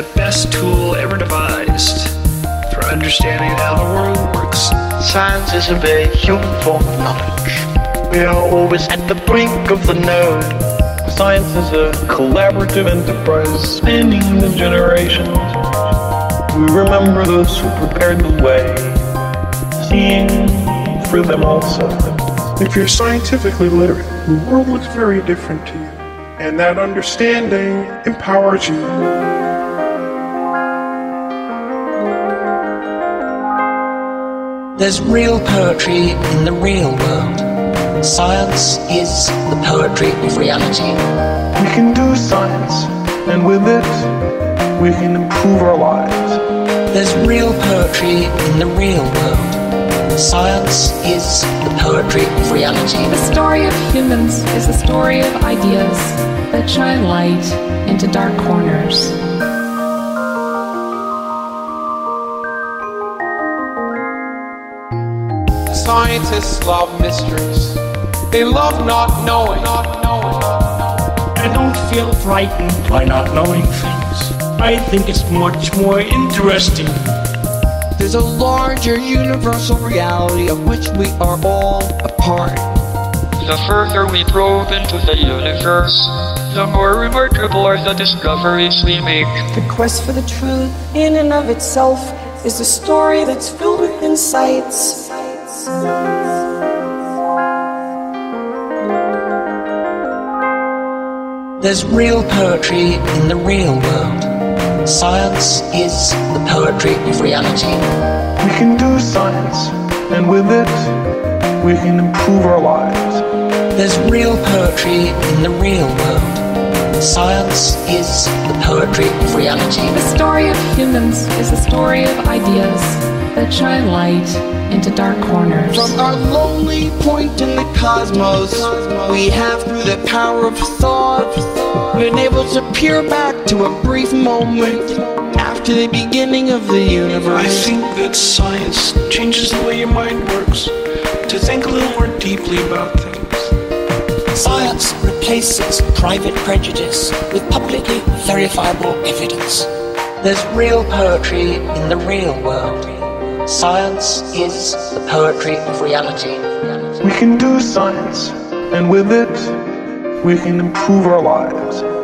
the best tool ever devised for understanding how the world works. Science is a vacuum for knowledge. We are always at the brink of the node. Science is a collaborative enterprise spanning the generations. We remember those who prepared the way, seeing through them also. If you're scientifically literate, the world looks very different to you, and that understanding empowers you. There's real poetry in the real world. Science is the poetry of reality. We can do science, and with it, we can improve our lives. There's real poetry in the real world. Science is the poetry of reality. The story of humans is the story of ideas that shine light into dark corners. Scientists love mysteries. They love not knowing. I don't feel frightened by not knowing things. I think it's much more interesting. There's a larger universal reality of which we are all a part. The further we probe into the universe, the more remarkable are the discoveries we make. The quest for the truth in and of itself is a story that's filled with insights. There's real poetry in the real world. Science is the poetry of reality. We can do science, and with it, we can improve our lives. There's real poetry in the real world. Science is the poetry of reality. The story of humans is the story of ideas that shine light into dark corners. From our lonely point in the cosmos, we have, through the power of thought, been able to peer back to a brief moment after the beginning of the universe. I think that science changes the way your mind works, to think a little more deeply about things. Science replaces private prejudice with publicly verifiable evidence. There's real poetry in the real world. Science is the poetry of reality. We can do science, and with it, we can improve our lives.